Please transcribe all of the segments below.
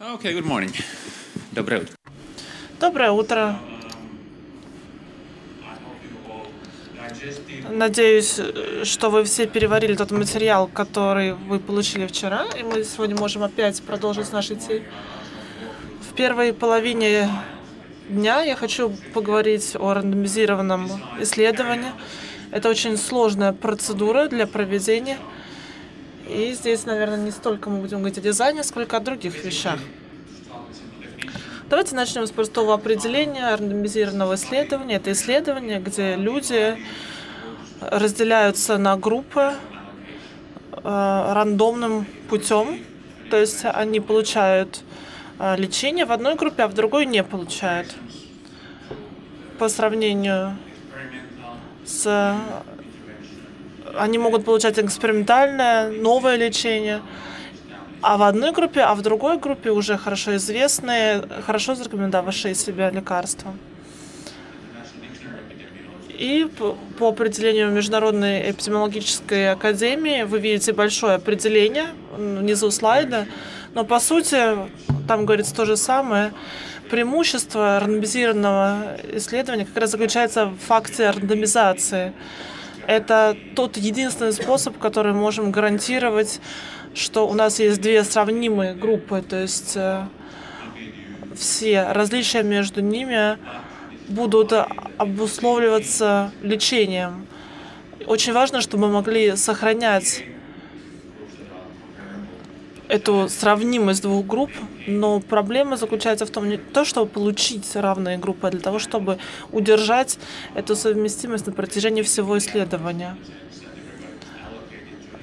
Okay, good morning. Доброе утро. Доброе утро. Надеюсь, что вы все переварили тот материал, который вы получили вчера, и мы сегодня можем опять продолжить наши темы. В первой половине дня я хочу поговорить о рандомизированном исследовании. Это очень сложная процедура для проведения. И здесь, наверное, не столько мы будем говорить о дизайне, сколько о других вещах. Давайте начнем с простого определения рандомизированного исследования. Это исследование, где люди разделяются на группы рандомным путем. То есть они получают лечение в одной группе, а в другой не получают. По сравнению с... Они могут получать экспериментальное, новое лечение. А в одной группе, а в другой группе уже хорошо известные, хорошо зарекомендовавшие себя лекарства. И по определению Международной эпидемиологической академии вы видите большое определение внизу слайда, но по сути там говорится то же самое. Преимущество рандомизированного исследования как раз заключается в факте рандомизации. Это тот единственный способ, который мы можем гарантировать, что у нас есть две сравнимые группы, то есть все различия между ними будут обусловливаться лечением. Очень важно, чтобы мы могли сохранять эту сравнимость двух групп, но проблема заключается в том, не то, чтобы получить равные группы, а для того, чтобы удержать эту совместимость на протяжении всего исследования.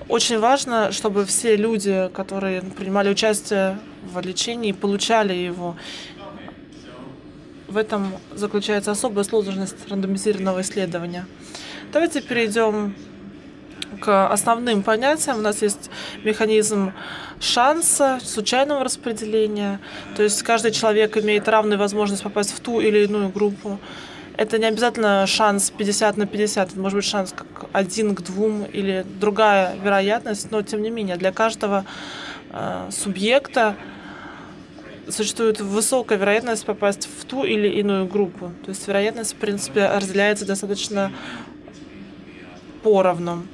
Очень важно, чтобы все люди, которые принимали участие в лечении, получали его. В этом заключается особая сложность рандомизированного исследования. Давайте перейдем к основным понятиям. У нас есть механизм шанса, случайного распределения. То есть каждый человек имеет равную возможность попасть в ту или иную группу. Это не обязательно шанс 50 на 50, это может быть шанс как 1 к 2 или другая вероятность, но тем не менее для каждого субъекта существует высокая вероятность попасть в ту или иную группу. То есть вероятность, в принципе, разделяется достаточно поровну.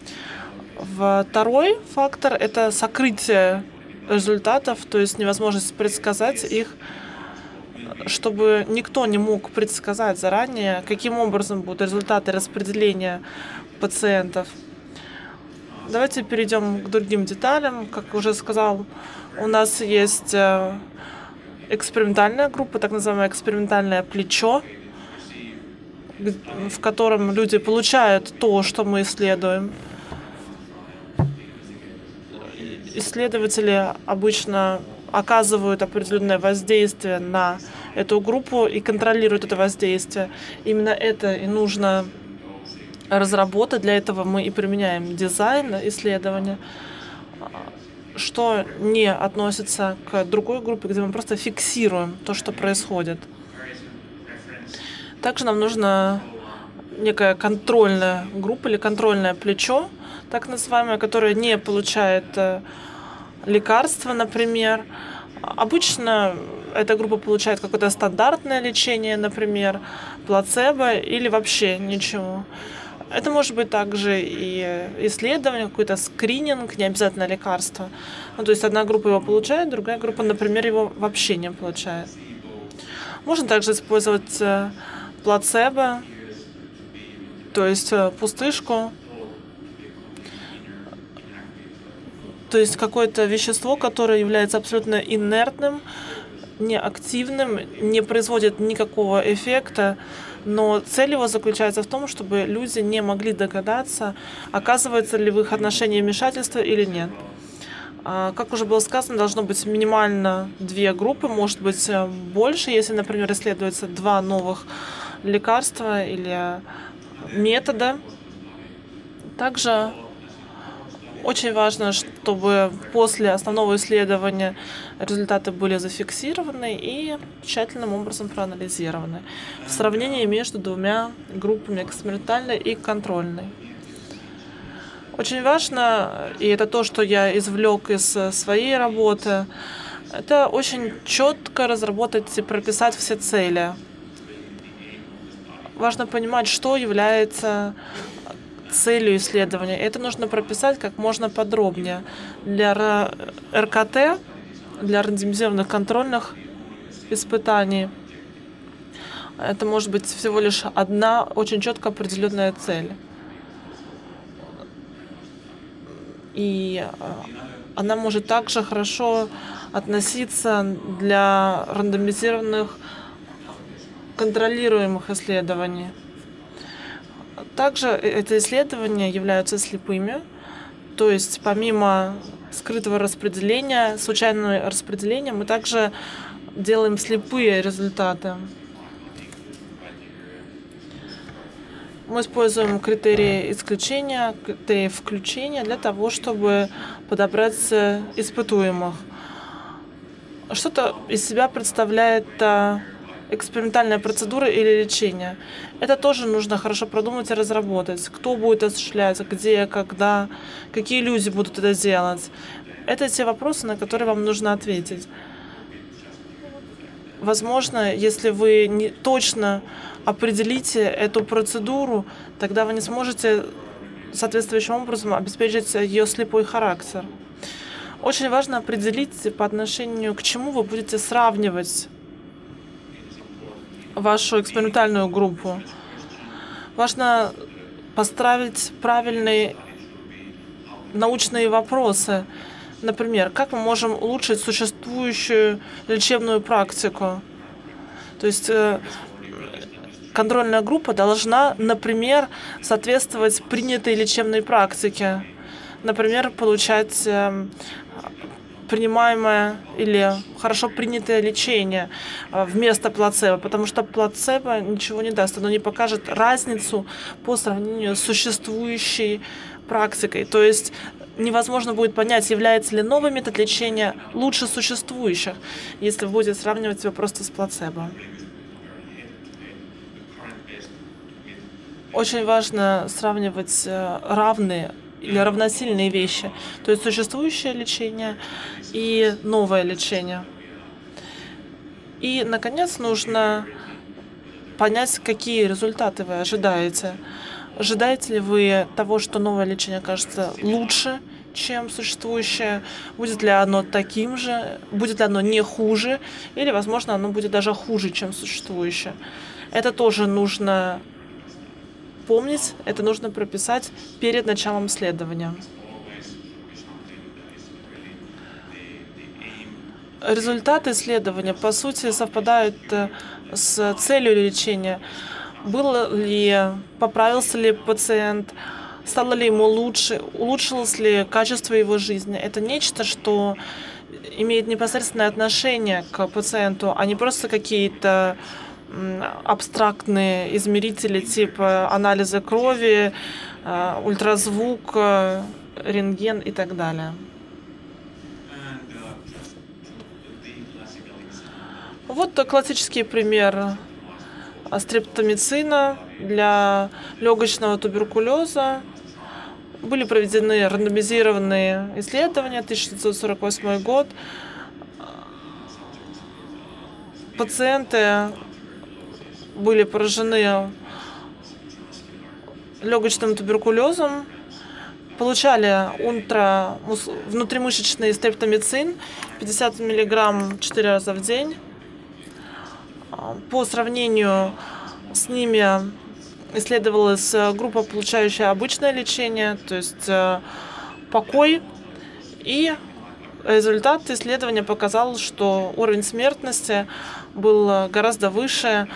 Второй фактор – это сокрытие результатов, то есть невозможность предсказать их, чтобы никто не мог предсказать заранее, каким образом будут результаты распределения пациентов. Давайте перейдем к другим деталям. Как уже сказал, у нас есть экспериментальная группа, так называемое экспериментальное плечо, в котором люди получают то, что мы исследуем. Исследователи обычно оказывают определенное воздействие на эту группу и контролируют это воздействие. Именно это и нужно разработать. Для этого мы и применяем дизайн исследования, что не относится к другой группе, где мы просто фиксируем то, что происходит. Также нам нужна некая контрольная группа или контрольное плечо, так называемое, которое не получает лекарства, например. Обычно эта группа получает какое-то стандартное лечение, например, плацебо или вообще ничего. Это может быть также и исследование, какой-то скрининг, не обязательно лекарство. Ну, то есть одна группа его получает, другая группа, например, его вообще не получает. Можно также использовать плацебо, то есть пустышку. То есть какое-то вещество, которое является абсолютно инертным, неактивным, не производит никакого эффекта, но цель его заключается в том, чтобы люди не могли догадаться, оказывается ли в их отношении вмешательство или нет. Как уже было сказано, должно быть минимально 2 группы, может быть больше, если, например, исследуется 2 новых лекарства или метода. Также очень важно, чтобы после основного исследования результаты были зафиксированы и тщательным образом проанализированы в сравнении между 2 группами, экспериментальной и контрольной. Очень важно, и это то, что я извлек из своей работы, Это очень четко разработать и прописать все цели. Важно понимать, что является целью исследования. Это нужно прописать как можно подробнее. Для РКТ, для рандомизированных контрольных испытаний, это может быть всего лишь одна очень четко определенная цель. И она может также хорошо относиться для рандомизированных контролируемых исследований. Также эти исследования являются слепыми, то есть помимо скрытого распределения, случайного распределения, мы также делаем слепые результаты. Мы используем критерии исключения, критерии включения для того, чтобы подобрать испытуемых. Что-то из себя представляет экспериментальная процедура или лечение. Это тоже нужно хорошо продумать и разработать. Кто будет осуществлять, где, когда, какие люди будут это делать. Это те вопросы, на которые вам нужно ответить. Возможно, если вы не точно определите эту процедуру, тогда вы не сможете соответствующим образом обеспечить ее слепой характер. Очень важно определить, по отношению к чему вы будете сравнивать вашу экспериментальную группу. Важно поставить правильные научные вопросы. Например, как мы можем улучшить существующую лечебную практику? То есть контрольная группа должна, например, соответствовать принятой лечебной практике. Например, получать принимаемое или хорошо принятое лечение вместо плацебо, потому что плацебо ничего не даст, оно не покажет разницу по сравнению с существующей практикой. То есть невозможно будет понять, является ли новый метод лечения лучше существующих, если вы будете сравнивать его просто с плацебо. Очень важно сравнивать равные или равносильные вещи, то есть существующее лечение и новое лечение. И, наконец, нужно понять, какие результаты вы ожидаете. Ожидаете ли вы того, что новое лечение кажется лучше, чем существующее? Будет ли оно таким же? Будет ли оно не хуже? Или, возможно, оно будет даже хуже, чем существующее? Это тоже нужно помнить, это нужно прописать перед началом исследования. Результаты исследования, по сути, совпадают с целью лечения. Был ли, поправился ли пациент, стало ли ему лучше, улучшилось ли качество его жизни. Это нечто, что имеет непосредственное отношение к пациенту, а не просто какие-то абстрактные измерители типа анализа крови, ультразвук, рентген и так далее. Вот классический пример стрептомицина для легочного туберкулеза. Были проведены рандомизированные исследования, 1948 год. Пациенты были поражены легочным туберкулезом, получали внутримышечный стрептомицин 50 мг 4 раза в день. По сравнению с ними исследовалась группа, получающая обычное лечение, то есть покой. И результат исследования показал, что уровень смертности был гораздо выше.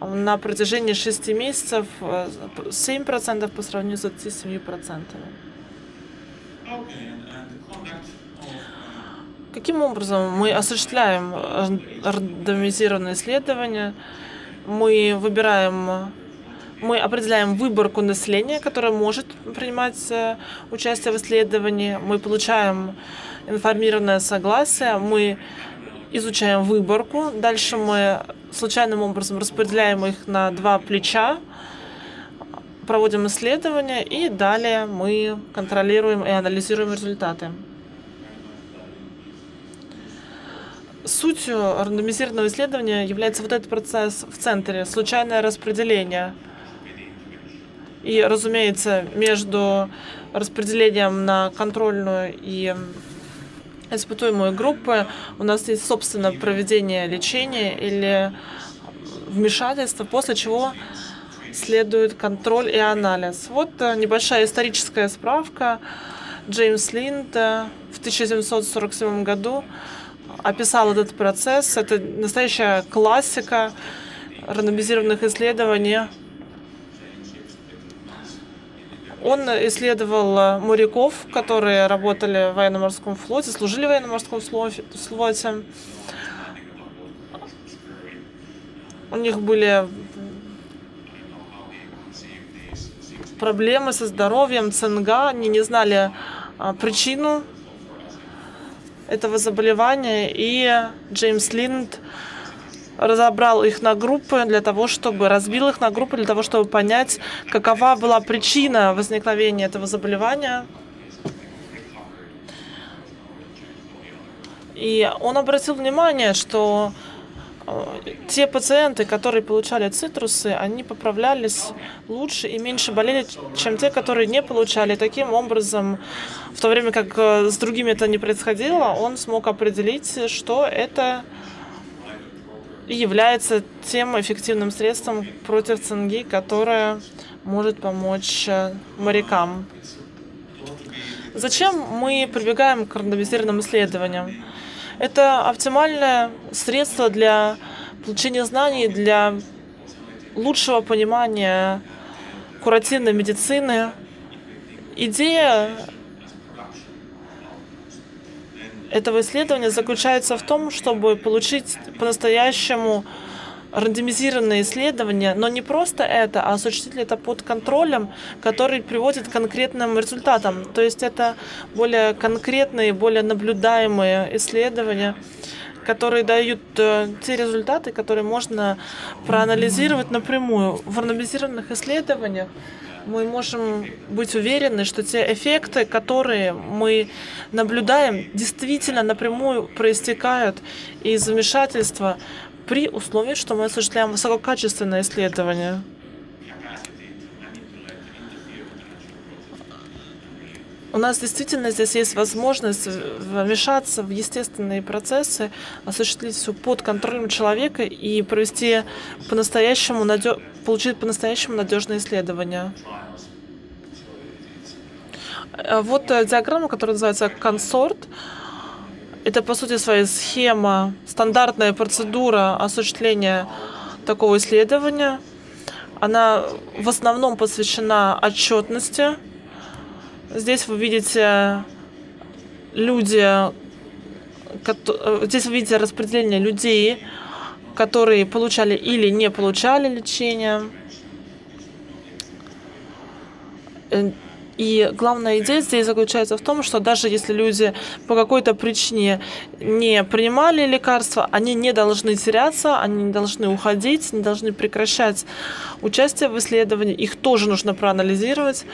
На протяжении 6 месяцев 7% по сравнению с 27%. Каким образом мы осуществляем рандомизированные исследования? Мы определяем выборку населения, которое может принимать участие в исследовании. Мы получаем информированное согласие, мы изучаем выборку. Дальше мы случайным образом распределяем их на два плеча, проводим исследования, и далее мы контролируем и анализируем результаты. сутью рандомизированного исследования является вот этот процесс в центре, случайное распределение. И, разумеется, между распределением на контрольную и испытуемую группы у нас есть, собственно, проведение лечения или вмешательства, после чего следует контроль и анализ. Вот небольшая историческая справка. Джеймс Линд в 1747 году описал этот процесс. Это настоящая классика рандомизированных исследований. Он исследовал моряков, которые работали в военно-морском флоте, служили в военно-морском флоте. У них были проблемы со здоровьем, цинга. Они не знали причину этого заболевания. И Джеймс Линд разобрал их на группы для того, чтобы понять, какова была причина возникновения этого заболевания. И он обратил внимание, что те пациенты, которые получали цитрусы, они поправлялись лучше и меньше болели, чем те, которые не получали. Таким образом, в то время как с другими это не происходило, он смог определить, что это и является тем эффективным средством против цинги, которое может помочь морякам. Зачем мы прибегаем к рандомизированным исследованиям? Это оптимальное средство для получения знаний, для лучшего понимания куративной медицины. Идея этого исследования заключается в том, чтобы получить по-настоящему рандомизированное исследование, но не просто это, а осуществить это под контролем, который приводит к конкретным результатам. То есть это более конкретные, более наблюдаемые исследования, которые дают те результаты, которые можно проанализировать напрямую. В рандомизированных исследованиях мы можем быть уверены, что те эффекты, которые мы наблюдаем, действительно напрямую проистекают из вмешательства, при условии, что мы осуществляем высококачественное исследование. У нас действительно здесь есть возможность вмешаться в естественные процессы, осуществить все под контролем человека и провести по-настоящему получить по-настоящему надежное исследование. Вот диаграмма, которая называется «Консорт». Это, по сути своей, схема, стандартная процедура осуществления такого исследования. Она в основном посвящена отчетности. Здесь вы видите распределение людей, которые получали или не получали лечение. И главная идея здесь заключается в том, что даже если люди по какой-то причине не принимали лекарства, они не должны теряться, они не должны уходить, не должны прекращать участие в исследовании. Их тоже нужно проанализировать.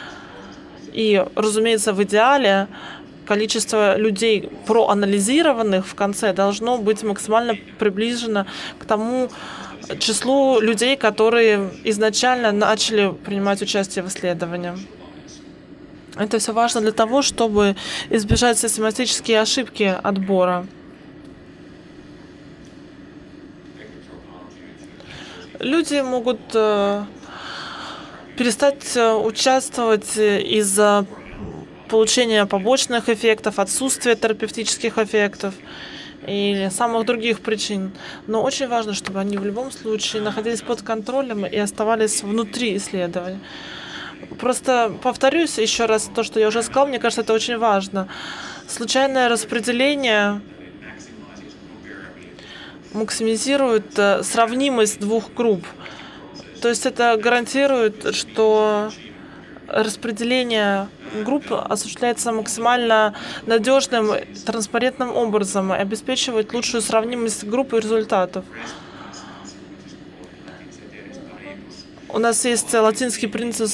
И, разумеется, в идеале количество людей, проанализированных в конце, должно быть максимально приближено к тому числу людей, которые изначально начали принимать участие в исследовании. Это все важно для того, чтобы избежать систематические ошибки отбора. Люди могут перестать участвовать из-за получения побочных эффектов, отсутствия терапевтических эффектов или самых других причин. Но очень важно, чтобы они в любом случае находились под контролем и оставались внутри исследования. Просто повторюсь еще раз то, что я уже сказал, мне кажется, это очень важно. Случайное распределение максимизирует сравнимость двух групп. То есть это гарантирует, что распределение групп осуществляется максимально надежным, транспарентным образом и обеспечивает лучшую сравнимость групп и результатов. У нас есть латинский принцип,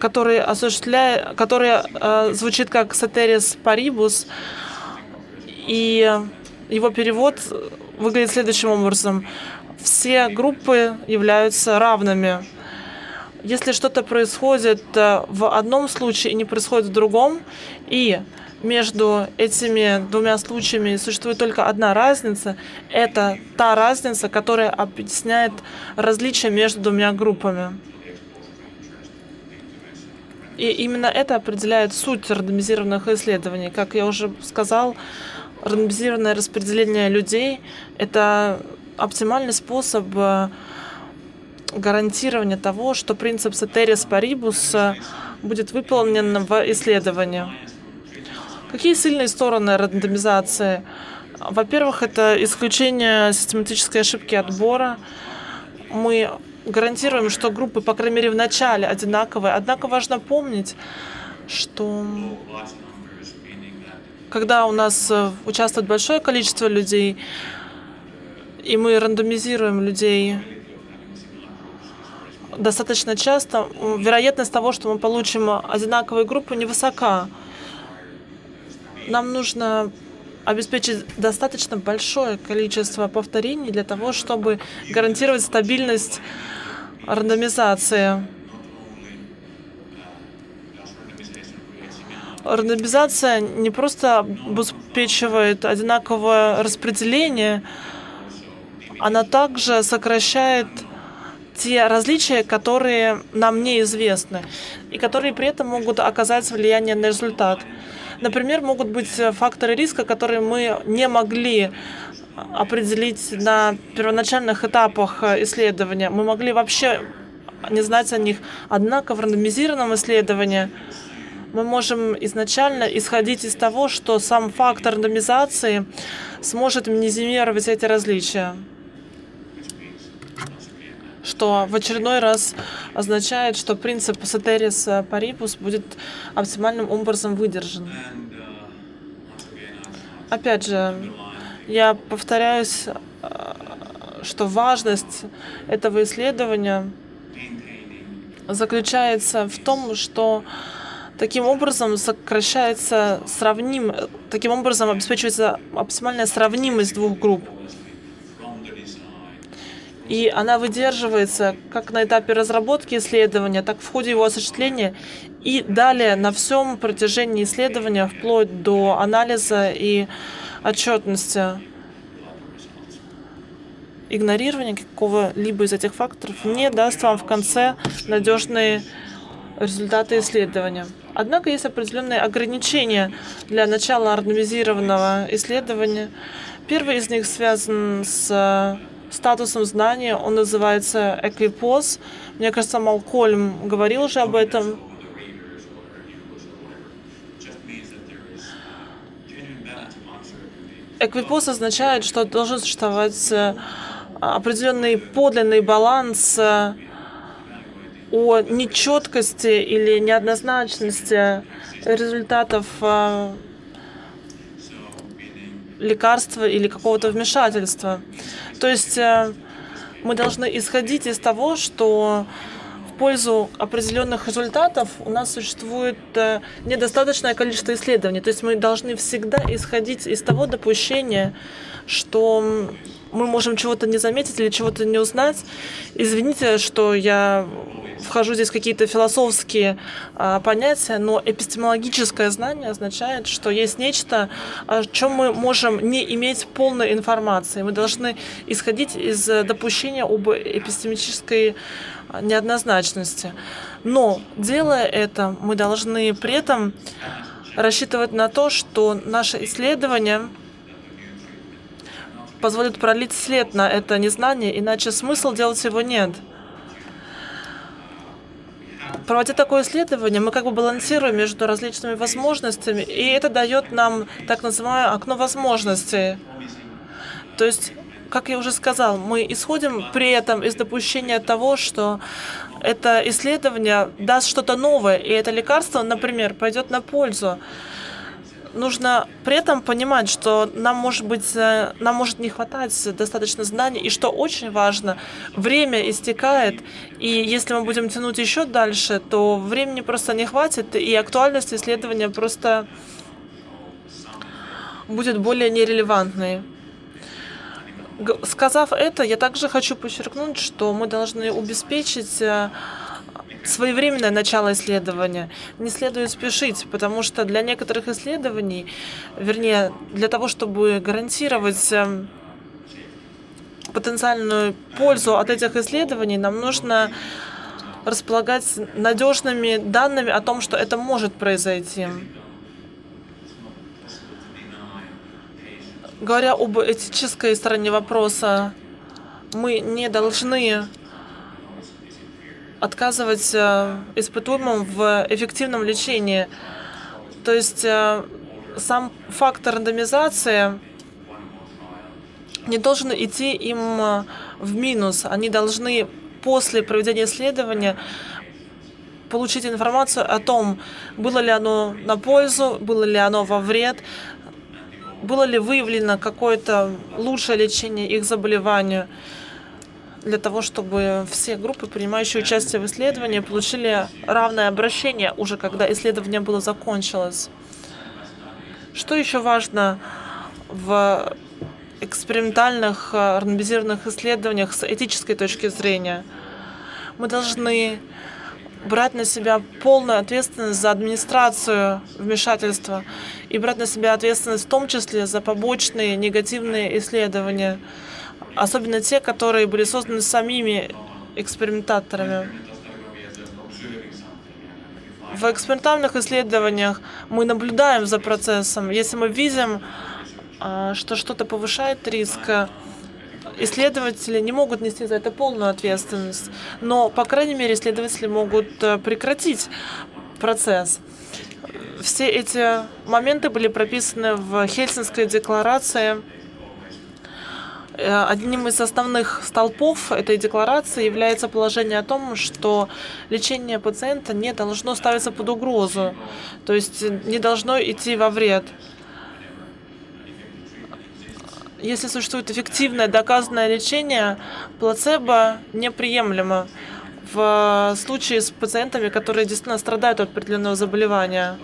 который звучит как Ceteris Paribus, И его перевод выглядит следующим образом. Все группы являются равными. Если что-то происходит в одном случае и не происходит в другом, и между этими двумя случаями существует только одна разница, это та разница, которая объясняет различие между двумя группами. И именно это определяет суть рандомизированных исследований. Как я уже сказал, рандомизированное распределение людей – это оптимальный способ гарантирования того, что принцип Ceteris Paribus будет выполнен в исследовании. Какие сильные стороны рандомизации? Во-первых, это исключение систематической ошибки отбора. Мы гарантируем, что группы, по крайней мере, в начале одинаковые. Однако важно помнить, что когда у нас участвует большое количество людей, и мы рандомизируем людей достаточно часто, вероятность того, что мы получим одинаковые группы, невысока. Нам нужно обеспечить достаточно большое количество повторений для того, чтобы гарантировать стабильность рандомизации. Рандомизация не просто обеспечивает одинаковое распределение, она также сокращает те различия, которые нам неизвестны и которые при этом могут оказать влияние на результат. Например, могут быть факторы риска, которые мы не могли определить на первоначальных этапах исследования. Мы могли вообще не знать о них. Однако в рандомизированном исследовании мы можем изначально исходить из того, что сам фактор рандомизации сможет минимизировать эти различия, что в очередной раз означает, что принцип Ceteris Paribus будет оптимальным образом выдержан. Опять же, я повторяюсь, что важность этого исследования заключается в том, что таким образом обеспечивается оптимальная сравнимость двух групп. И она выдерживается как на этапе разработки исследования, так и в ходе его осуществления. И далее на всем протяжении исследования, вплоть до анализа и отчетности. Игнорирование какого-либо из этих факторов не даст вам в конце надежные результаты исследования. Однако есть определенные ограничения для начала рандомизированного исследования. Первый из них связан с статусом знания, он называется эквипоз. Мне кажется, Малкольм говорил уже об этом. Эквипоз означает, что должен существовать определенный подлинный баланс о нечеткости или неоднозначности результатов лекарства или какого-то вмешательства. То есть мы должны исходить из того, что в пользу определенных результатов у нас существует недостаточное количество исследований. То есть мы должны всегда исходить из того допущения, что мы можем чего-то не заметить или чего-то не узнать. Извините, что я вхожу здесь в какие-то философские понятия, но эпистемологическое знание означает, что есть нечто, о чем мы можем не иметь полной информации. Мы должны исходить из допущения об эпистемической неоднозначности. Но, делая это, мы должны при этом рассчитывать на то, что наше исследование позволит пролить свет на это незнание, иначе смысла делать его нет. Проводя такое исследование, мы как бы балансируем между различными возможностями, и это дает нам так называемое окно возможностей. То есть, как я уже сказал, мы исходим при этом из допущения того, что это исследование даст что-то новое, и это лекарство, например, пойдет на пользу. Нужно при этом понимать, что нам может не хватать достаточно знаний, и что очень важно, время истекает, и если мы будем тянуть еще дальше, то времени просто не хватит, и актуальность исследования просто будет более нерелевантной. Сказав это, я также хочу подчеркнуть, что мы должны обеспечить своевременное начало исследования. Не следует спешить, потому что для некоторых исследований, вернее, для того, чтобы гарантировать потенциальную пользу от этих исследований, нам нужно располагать надежными данными о том, что это может произойти. Говоря об этической стороне вопроса, мы не должны отказывать испытуемым в эффективном лечении. То есть сам факт рандомизации не должен идти им в минус. Они должны после проведения исследования получить информацию о том, было ли оно на пользу, было ли оно во вред, было ли выявлено какое-то лучшее лечение их заболеванию, для того, чтобы все группы, принимающие участие в исследовании, получили равное обращение уже, когда исследование было закончилось. Что еще важно в экспериментальных рандомизированных исследованиях с этической точки зрения? Мы должны брать на себя полную ответственность за администрацию вмешательства и брать на себя ответственность в том числе за побочные негативные исследования, особенно те, которые были созданы самими экспериментаторами. В экспериментальных исследованиях мы наблюдаем за процессом. Если мы видим, что что-то повышает риск, исследователи не могут нести за это полную ответственность, но, по крайней мере, исследователи могут прекратить процесс. Все эти моменты были прописаны в Хельсинской декларации. Одним из основных столпов этой декларации является положение о том, что лечение пациента не должно ставиться под угрозу, то есть не должно идти во вред. Если существует эффективное доказанное лечение, плацебо неприемлемо в случае с пациентами, которые действительно страдают от определенного заболевания.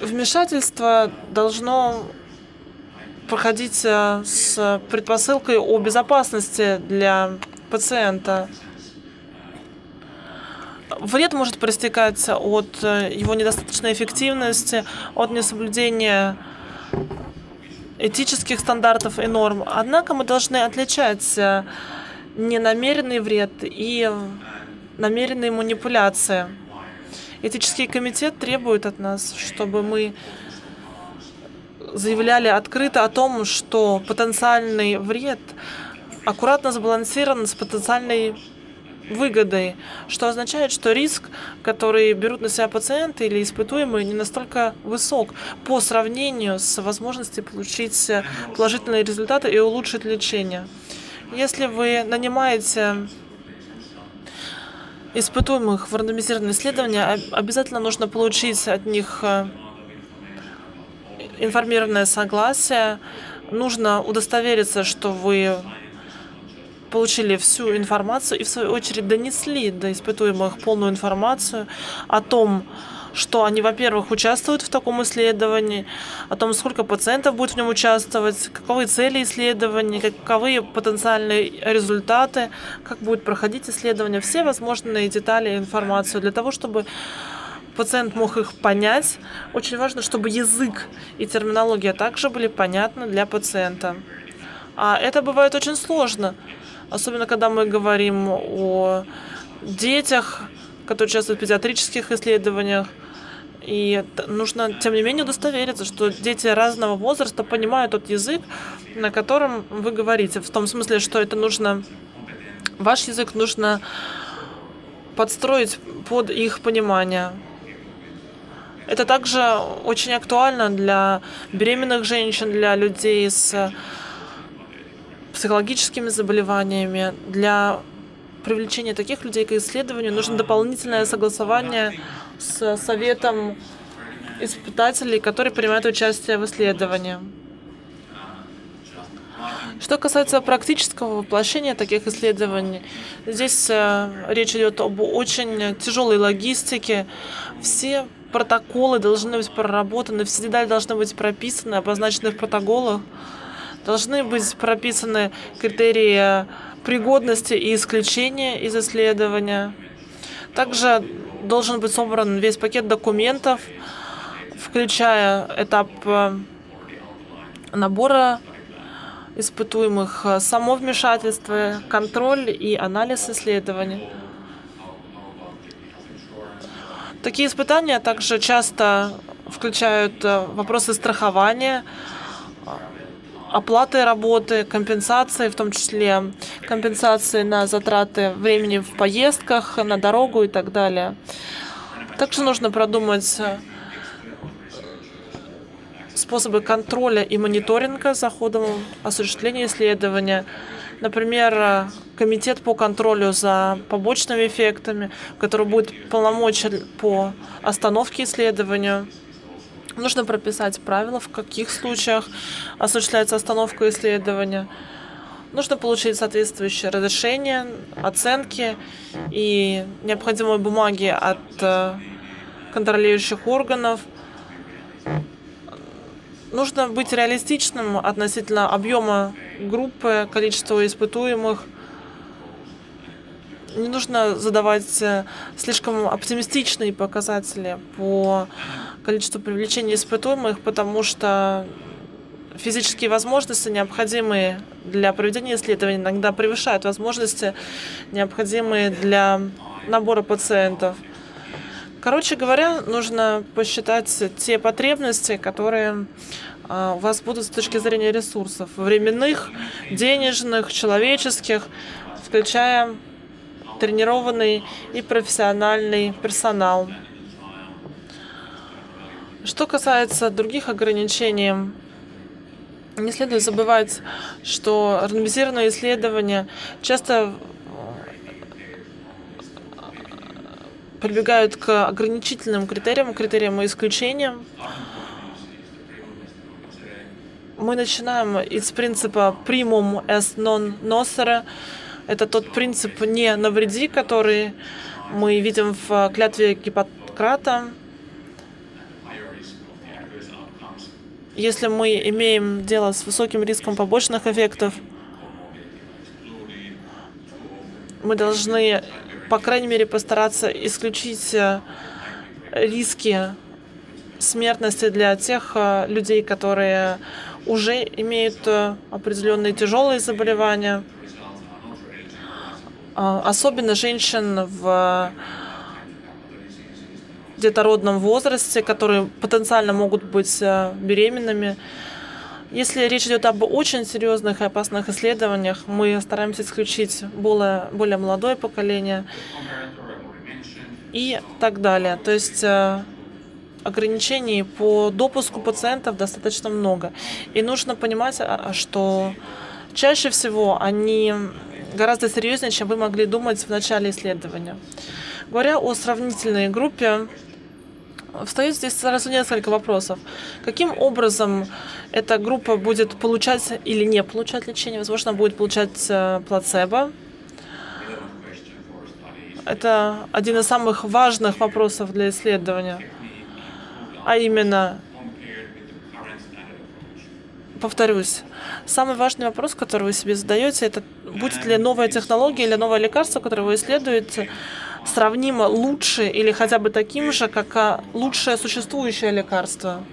Вмешательство должно проходить с предпосылкой о безопасности для пациента. Вред может проистекать от его недостаточной эффективности, от несоблюдения этических стандартов и норм. Однако мы должны отличать ненамеренный вред и намеренные манипуляции. Этический комитет требует от нас, чтобы мы заявляли открыто о том, что потенциальный вред аккуратно сбалансирован с потенциальной выгодой, что означает, что риск, который берут на себя пациенты или испытуемые, не настолько высок по сравнению с возможностью получить положительные результаты и улучшить лечение. Если вы нанимаете испытуемых в рандомизированные исследования, обязательно нужно получить от них информированное согласие. Нужно удостовериться, что вы получили всю информацию и, в свою очередь, донесли до испытуемых полную информацию о том, что они, во-первых, участвуют в таком исследовании, о том, сколько пациентов будет в нем участвовать, каковы цели исследования, каковы потенциальные результаты, как будет проходить исследование, все возможные детали и информацию. Для того, чтобы пациент мог их понять, очень важно, чтобы язык и терминология также были понятны для пациента. А это бывает очень сложно, особенно когда мы говорим о детях, которые участвуют в педиатрических исследованиях. И нужно, тем не менее, удостовериться, что дети разного возраста понимают тот язык, на котором вы говорите. В том смысле, что это нужно, ваш язык нужно подстроить под их понимание. Это также очень актуально для беременных женщин, для людей с психологическими заболеваниями. Для привлечения таких людей к исследованию нужно дополнительное согласование с советом испытателей, которые принимают участие в исследовании. Что касается практического воплощения таких исследований, здесь речь идет об очень тяжелой логистике. Все протоколы должны быть проработаны, все детали должны быть прописаны, обозначены в протоколах. Должны быть прописаны критерии пригодности и исключения из исследования. Также должен быть собран весь пакет документов, включая этап набора испытуемых, само вмешательство, контроль и анализ исследований. Такие испытания также часто включают вопросы страхования, оплаты работы, компенсации, в том числе компенсации на затраты времени в поездках, на дорогу и так далее. Также нужно продумать способы контроля и мониторинга за ходом осуществления исследования. Например, комитет по контролю за побочными эффектами, который будет полномочен по остановке исследования. Нужно прописать правила, в каких случаях осуществляется остановка исследования. Нужно получить соответствующие разрешения, оценки и необходимые бумаги от контролирующих органов. Нужно быть реалистичным относительно объема группы, количества испытуемых. Не нужно задавать слишком оптимистичные показатели по количеству привлечения испытуемых, потому что физические возможности, необходимые для проведения исследований, иногда превышают возможности, необходимые для набора пациентов. Короче говоря, нужно посчитать те потребности, которые у вас будут с точки зрения ресурсов. Временных, денежных, человеческих, включая тренированный и профессиональный персонал. Что касается других ограничений, не следует забывать, что рандомизированные исследования часто прибегают к ограничительным критериям, критериям и исключениям. Мы начинаем из принципа primum est non nosere. Это тот принцип «не навреди», который мы видим в клятве Гиппократа. Если мы имеем дело с высоким риском побочных эффектов, мы должны, по крайней мере, постараться исключить риски смертности для тех людей, которые уже имеют определенные тяжелые заболевания, особенно женщин в детородном возрасте, которые потенциально могут быть беременными. Если речь идет об очень серьезных и опасных исследованиях, мы стараемся исключить более молодое поколение и так далее. То есть ограничений по допуску пациентов достаточно много. И нужно понимать, что чаще всего они гораздо серьезнее, чем вы могли думать в начале исследования. Говоря о сравнительной группе, встает здесь сразу несколько вопросов. Каким образом эта группа будет получать или не получать лечение? Возможно, будет получать плацебо. Это один из самых важных вопросов для исследования. А именно, повторюсь, самый важный вопрос, который вы себе задаете, это будет ли новая технология или новое лекарство, которое вы исследуете, сравнимо лучше или хотя бы таким же, как лучшее существующее лекарство.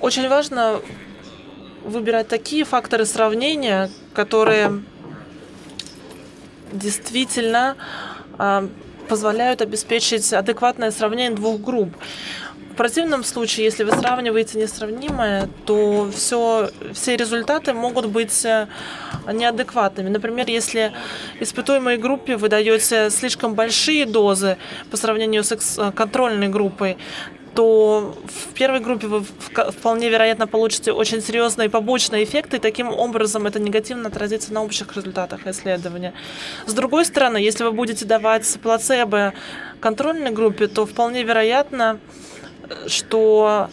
Очень важно выбирать такие факторы сравнения, которые действительно позволяют обеспечить адекватное сравнение двух групп. В противном случае, если вы сравниваете несравнимое, то все результаты могут быть неадекватными. Например, если испытуемой группе вы даете слишком большие дозы по сравнению с контрольной группой, то в первой группе вы вполне вероятно получите очень серьезные побочные эффекты, и таким образом это негативно отразится на общих результатах исследования. С другой стороны, если вы будете давать плацебо контрольной группе, то вполне вероятно, что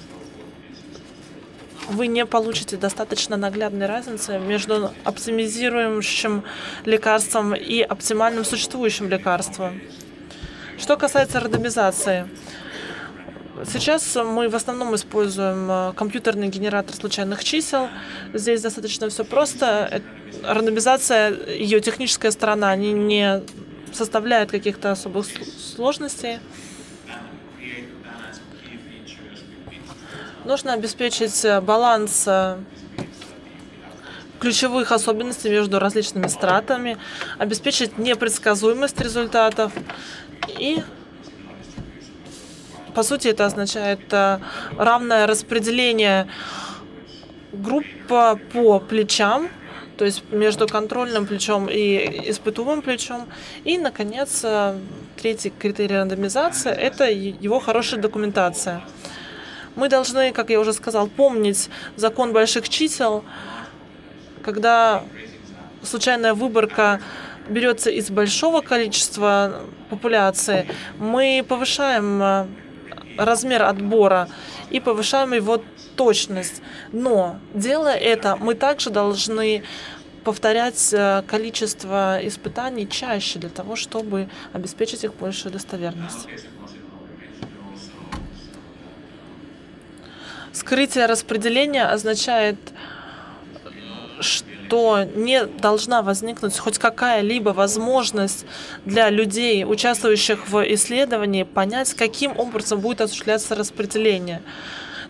вы не получите достаточно наглядной разницы между оптимизирующим лекарством и оптимальным существующим лекарством. Что касается рандомизации. Сейчас мы в основном используем компьютерный генератор случайных чисел. Здесь достаточно все просто. Рандомизация, ее техническая сторона, не составляет каких-то особых сложностей. Нужно обеспечить баланс ключевых особенностей между различными стратами, обеспечить непредсказуемость результатов и, по сути, это означает равное распределение групп по плечам, то есть между контрольным плечом и испытуемым плечом. И, наконец, третий критерий рандомизации – это его хорошая документация. Мы должны, как я уже сказал, помнить закон больших чисел, когда случайная выборка берется из большого количества популяции, мы повышаем размер отбора и повышаем его точность. Но, делая это, мы также должны повторять количество испытаний чаще для того, чтобы обеспечить их большую достоверность. Скрытие распределения означает, что не должна возникнуть хоть какая-либо возможность для людей, участвующих в исследовании, понять, каким образом будет осуществляться распределение.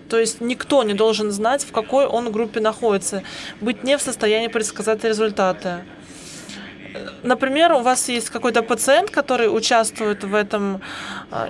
То есть никто не должен знать, в какой он группе находится, быть не в состоянии предсказать результаты. Например, у вас есть какой-то пациент, который участвует в этом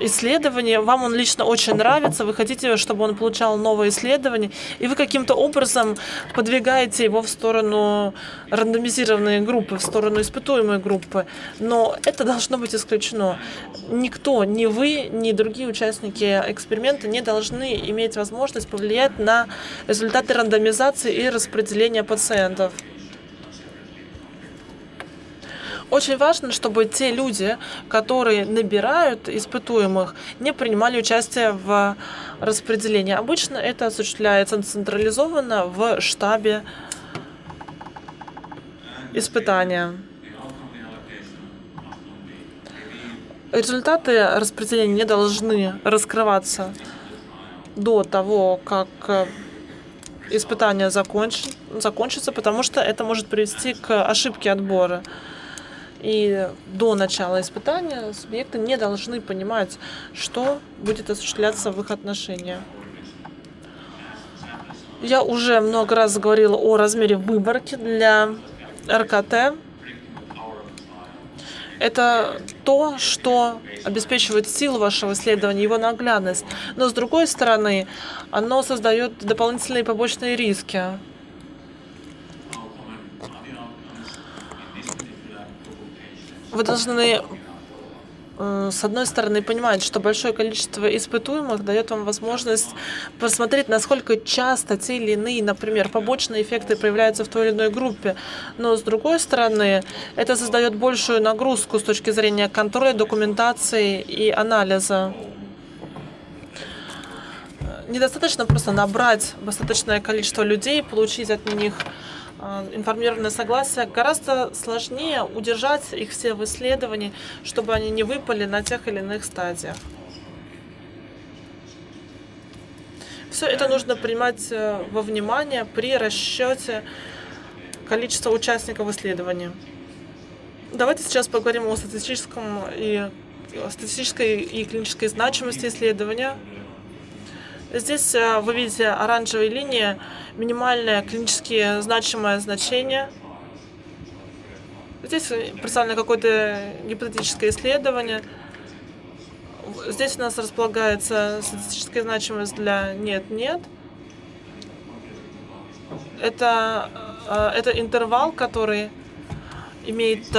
исследовании, вам он лично очень нравится, вы хотите, чтобы он получал новое исследование, и вы каким-то образом подвигаете его в сторону рандомизированной группы, в сторону испытуемой группы. Но это должно быть исключено. Никто, ни вы, ни другие участники эксперимента не должны иметь возможность повлиять на результаты рандомизации и распределения пациентов. Очень важно, чтобы те люди, которые набирают испытуемых, не принимали участие в распределении. Обычно это осуществляется централизованно в штабе испытания. Результаты распределения не должны раскрываться до того, как испытание закончится, потому что это может привести к ошибке отбора. И до начала испытания субъекты не должны понимать, что будет осуществляться в их отношениях. Я уже много раз говорила о размере выборки для РКТ. Это то, что обеспечивает силу вашего исследования, его наглядность. Но, с другой стороны, оно создает дополнительные побочные риски. Вы должны, с одной стороны, понимать, что большое количество испытуемых дает вам возможность посмотреть, насколько часто те или иные, например, побочные эффекты проявляются в той или иной группе. Но, с другой стороны, это создает большую нагрузку с точки зрения контроля, документации и анализа. Недостаточно просто набрать достаточное количество людей, получить от них информированное согласие. Гораздо сложнее удержать их все в исследовании, чтобы они не выпали на тех или иных стадиях. Все это нужно принимать во внимание при расчете количества участников исследования. Давайте сейчас поговорим о статистической и клинической значимости исследования. Здесь вы видите оранжевые линии, минимальное клинически значимое значение. Здесь представлено какое-то гипотетическое исследование. Здесь у нас располагается статистическая значимость для «нет-нет». Это интервал, который не имеет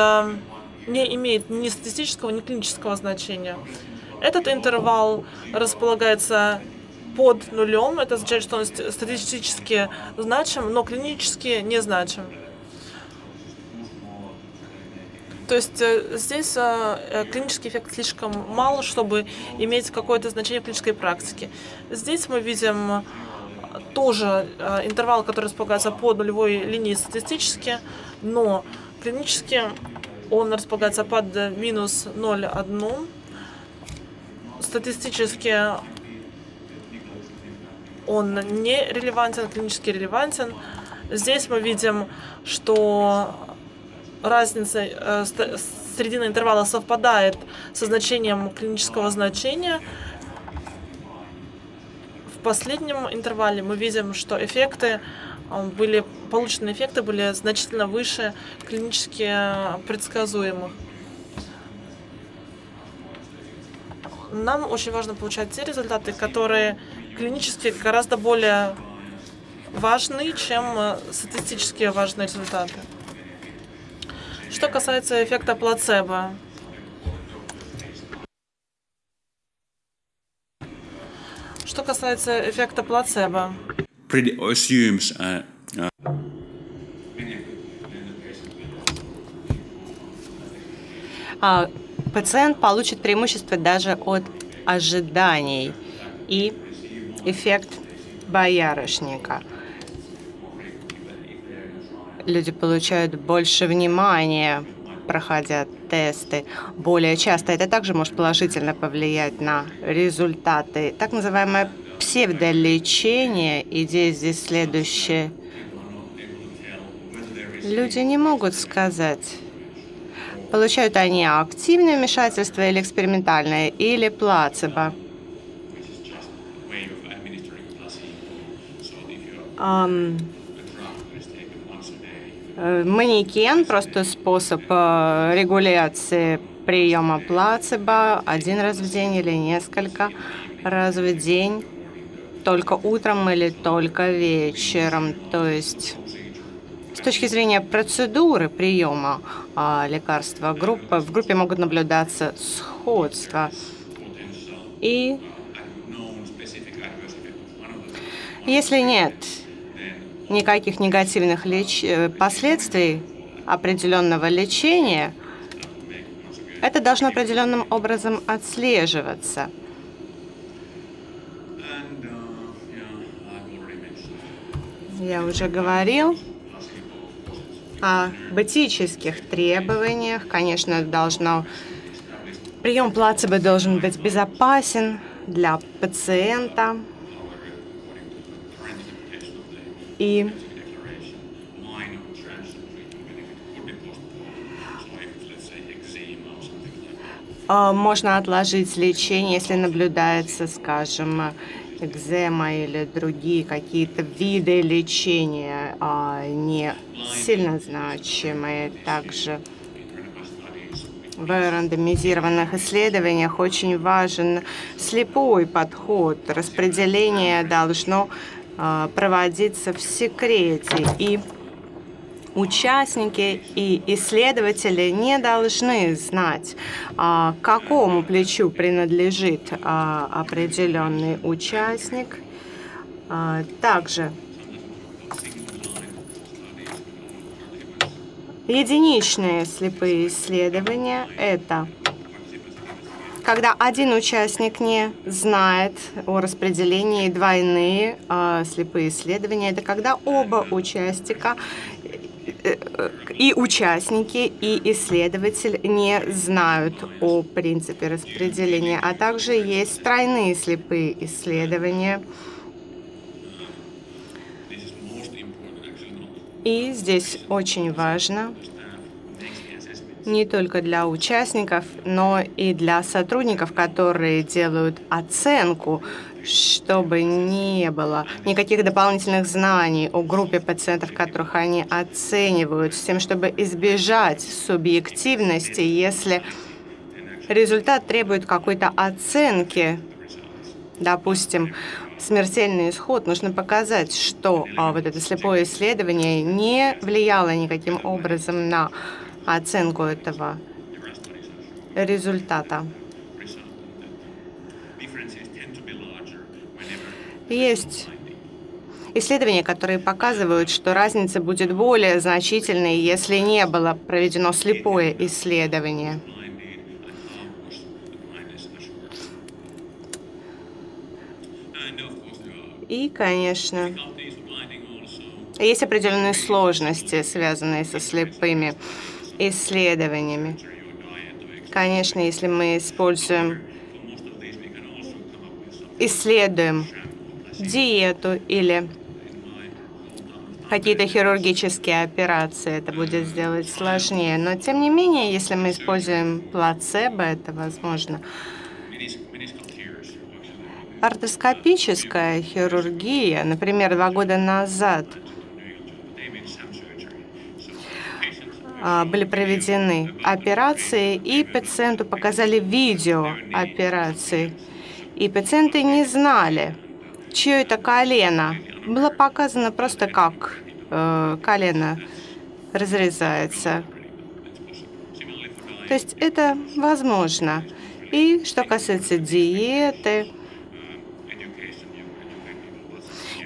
ни статистического, ни клинического значения. Этот интервал располагается под нулем, это означает, что он статистически значим, но клинически не значим. То есть здесь клинический эффект слишком мал, чтобы иметь какое-то значение в клинической практике. Здесь мы видим тоже интервал, который располагается под нулевой линией статистически, но клинически он располагается под минус 0,1. Статистически он не релевантен, клинически релевантен. Здесь мы видим, что разница средины интервала совпадает со значением клинического значения. В последнем интервале мы видим, что полученные эффекты были значительно выше клинически предсказуемых. Нам очень важно получать те результаты, которые клинически гораздо более важны, чем статистически важные результаты. Что касается эффекта плацебо. Пациент получит преимущество даже от ожиданий и эффект боярышника. Люди получают больше внимания, проходя тесты более часто. Это также может положительно повлиять на результаты. Так называемое псевдолечение. Идея здесь следующая. Люди не могут сказать, получают они активное вмешательство или экспериментальное, или плацебо. Манекен – просто способ регуляции приема плацебо один раз в день или несколько раз в день, только утром или только вечером. То есть с точки зрения процедуры приема лекарства в группе могут наблюдаться сходства. И если нет никаких негативных последствий определенного лечения, это должно определенным образом отслеживаться. Я уже говорил об этических требованиях. Конечно, прием плацебо должен быть безопасен для пациента. И можно отложить лечение, если наблюдается, скажем, экзема или другие какие-то виды лечения, не сильно значимые. Также в рандомизированных исследованиях очень важен слепой подход. Распределение должно проводиться в секрете, и участники и исследователи не должны знать, к какому плечу принадлежит определенный участник. Также единичные слепые исследования – это когда один участник не знает о распределении, двойные слепые исследования. Это когда оба участника, и участники, и исследователь не знают о принципе распределения. А также есть тройные слепые исследования. И здесь очень важно не только для участников, но и для сотрудников, которые делают оценку, чтобы не было никаких дополнительных знаний о группе пациентов, которых они оценивают, с тем, чтобы избежать субъективности, если результат требует какой-то оценки. Допустим, смертельный исход, нужно показать, что вот это слепое исследование не влияло никаким образом на оценку этого результата. Есть исследования, которые показывают, что разница будет более значительной, если не было проведено слепое исследование. И, конечно, есть определенные сложности, связанные со слепыми исследованиями. Конечно, если мы исследуем диету или какие-то хирургические операции, это будет сделать сложнее. Но, тем не менее, если мы используем плацебо, это возможно. Артроскопическая хирургия, например, 2 года назад были проведены операции, и пациенту показали видео операции. И пациенты не знали, чье это колено. Было показано просто, как колено разрезается. То есть это возможно. И что касается диеты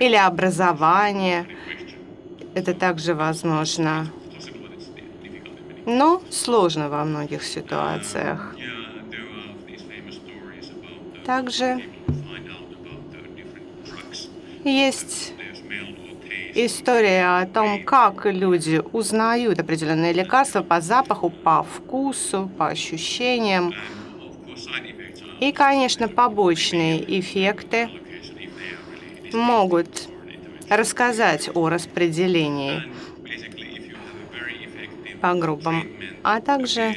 или образования, это также возможно. Но сложно во многих ситуациях. Также есть история о том, как люди узнают определенные лекарства по запаху, по вкусу, по ощущениям. И, конечно, побочные эффекты могут рассказать о распределении по группам, а также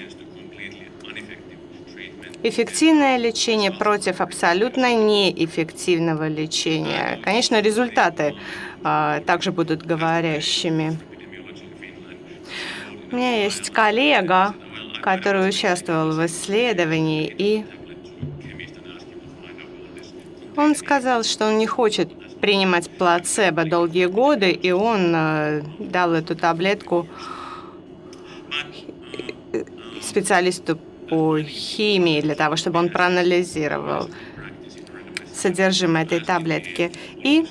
эффективное лечение против абсолютно неэффективного лечения. Конечно, результаты также будут говорящими. У меня есть коллега, который участвовал в исследовании, и он сказал, что он не хочет принимать плацебо долгие годы, и он дал эту таблетку специалисту по химии для того, чтобы он проанализировал содержимое этой таблетки. И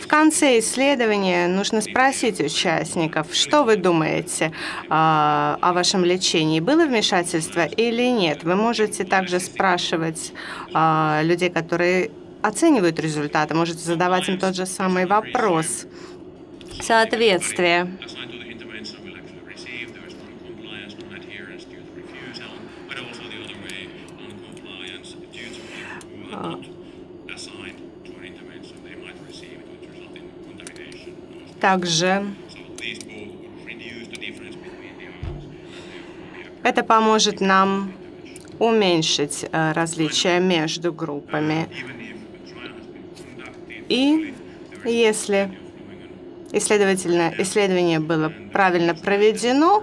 в конце исследования нужно спросить участников, что вы думаете о вашем лечении, было вмешательство или нет. Вы можете также спрашивать людей, которые оценивают результаты, можете задавать им тот же самый вопрос. Соответствие. Также это поможет нам уменьшить различия между группами. И если исследование было правильно проведено,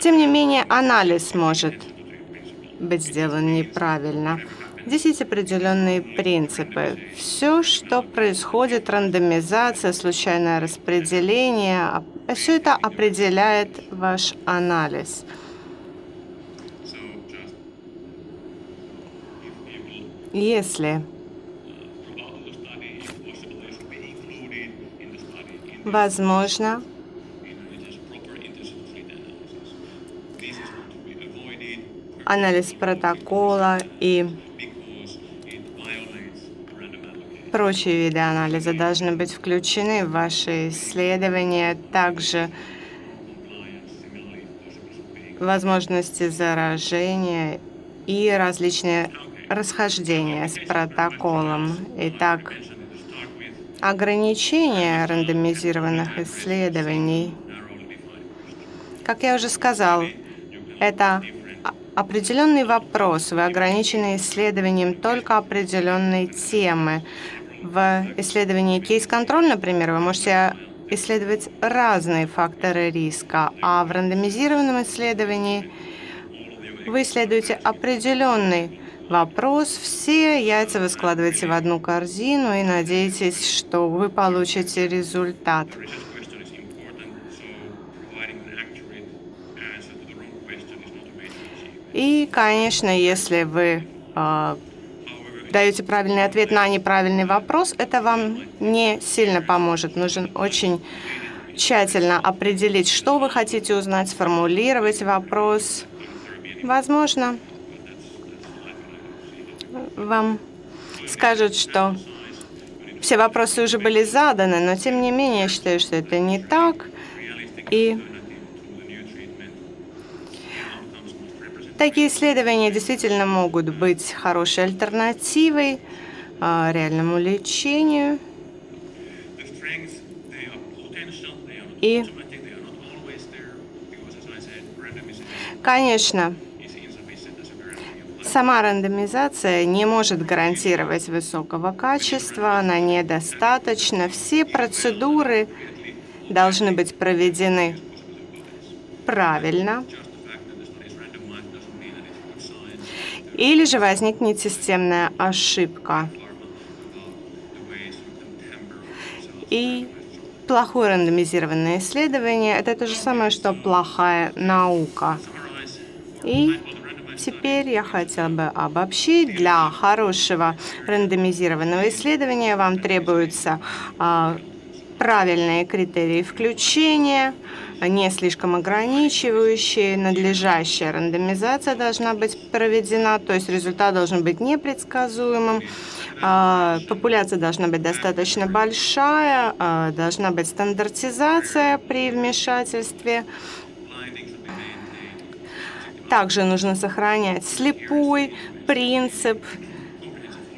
тем не менее анализ может быть сделан неправильно. Здесь есть определенные принципы. Все, что происходит, рандомизация, случайное распределение, все это определяет ваш анализ. Если возможно, анализ протокола и прочие виды анализа должны быть включены в ваши исследования. Также возможности заражения и различные расхождения с протоколом. Итак, ограничения рандомизированных исследований. Как я уже сказал, это определенный вопрос. Вы ограничены исследованием только определенной темы. В исследовании кейс-контроль, например, вы можете исследовать разные факторы риска, а в рандомизированном исследовании вы исследуете определенный вопрос. Все яйца вы складываете в одну корзину и надеетесь, что вы получите результат. И, конечно, если вы даете правильный ответ на неправильный вопрос, это вам не сильно поможет. Нужно очень тщательно определить, что вы хотите узнать, сформулировать вопрос. Возможно, вам скажут, что Все вопросы уже были заданы, но тем не менее я считаю, что это не так. И такие исследования действительно могут быть хорошей альтернативой реальному лечению. И, конечно, сама рандомизация не может гарантировать высокого качества, она недостаточна. Все процедуры должны быть проведены правильно. Или же возникнет системная ошибка. И плохое рандомизированное исследование – это то же самое, что плохая наука. И теперь я хотела бы обобщить. Для хорошего рандомизированного исследования вам требуются правильные критерии включения, не слишком ограничивающие, надлежащая рандомизация должна быть проведена, то есть результат должен быть непредсказуемым, популяция должна быть достаточно большая, должна быть стандартизация при вмешательстве. Также нужно сохранять слепой принцип,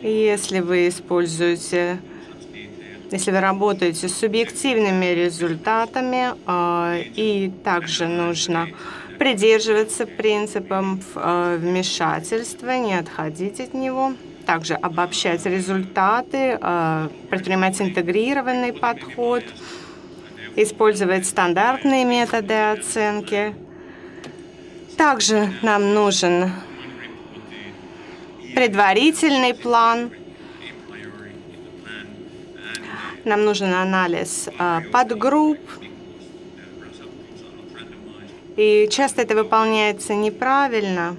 если вы используете... Если вы работаете с субъективными результатами, и также нужно придерживаться принципам вмешательства, не отходить от него, также обобщать результаты, предпринимать интегрированный подход, использовать стандартные методы оценки. Также нам нужен предварительный план. Нам нужен анализ подгрупп, и часто это выполняется неправильно.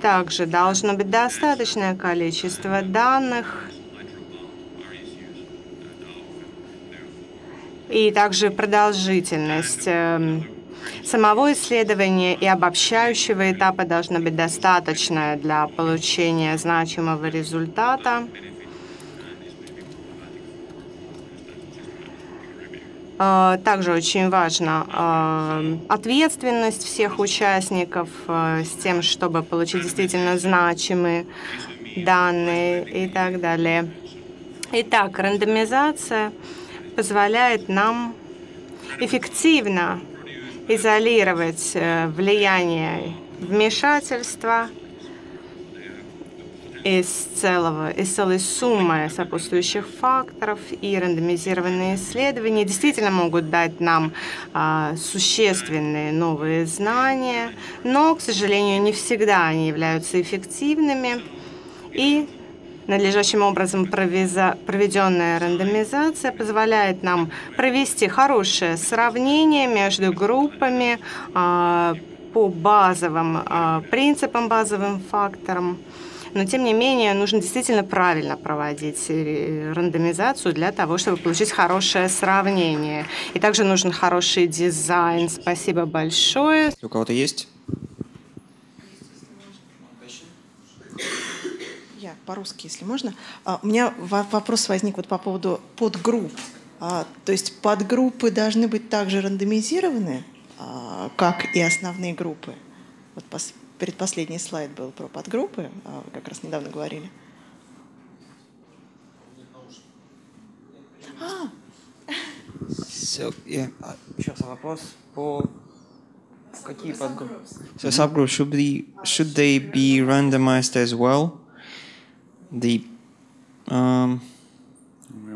Также должно быть достаточное количество данных, и также продолжительность самого исследования и обобщающего этапа должна быть достаточная для получения значимого результата. Также очень важна ответственность всех участников с тем, чтобы получить действительно значимые данные и так далее. Итак, рандомизация позволяет нам эффективно изолировать влияние вмешательства из целой суммы сопутствующих факторов, и рандомизированные исследования действительно могут дать нам существенные новые знания, но, к сожалению, не всегда они являются эффективными, и надлежащим образом проведенная рандомизация позволяет нам провести хорошее сравнение между группами по базовым принципам, базовым факторам. Но, тем не менее, нужно действительно правильно проводить рандомизацию для того, чтобы получить хорошее сравнение. И также нужен хороший дизайн. Спасибо большое. Если у кого-то есть? По-русски, если можно. У меня вопрос возник вот по поводу подгрупп. То есть подгруппы должны быть также рандомизированы, как и основные группы. Вот предпоследний слайд был про подгруппы, вы как раз недавно говорили. Сейчас вопрос по... Какие подгруппы? Subgroups, should they be randomized as well? The where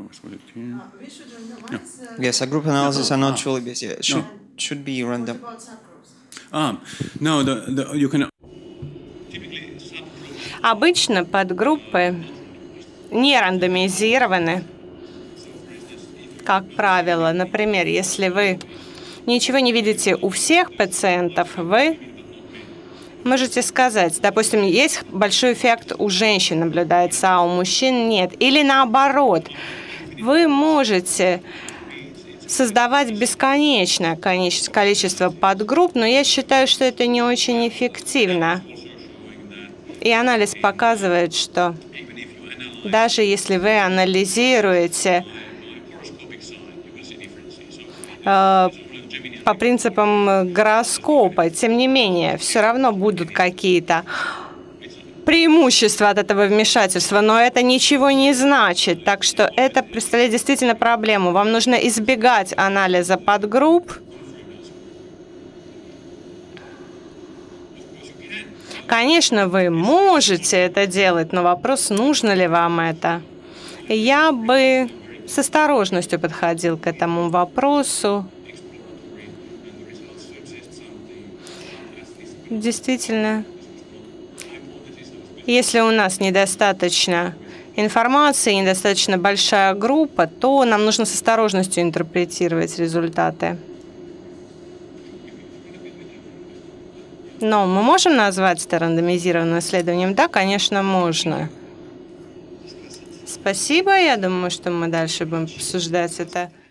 was it here? We should randomize, no. Yes, a group analysis are not truly based. Yeah, should be random. What about subgroups? No, you can. Обычно подгруппы не рандомизированы, как правило. Например, если вы ничего не видите у всех пациентов, вы можете сказать, допустим, есть большой эффект у женщин наблюдается, а у мужчин нет. Или наоборот, вы можете создавать бесконечное количество подгрупп, но я считаю, что это не очень эффективно. И анализ показывает, что даже если вы анализируете по принципам гороскопа, тем не менее, все равно будут какие-то преимущества от этого вмешательства, но это ничего не значит. Так что это представляет действительно проблему. Вам нужно избегать анализа подгрупп. Конечно, вы можете это делать, но вопрос, нужно ли вам это. Я бы с осторожностью подходил к этому вопросу. Действительно, если у нас недостаточно информации, недостаточно большая группа, то нам нужно с осторожностью интерпретировать результаты. Но мы можем назвать это рандомизированным исследованием? Да, конечно, можно. Спасибо. Я думаю, что мы дальше будем обсуждать это.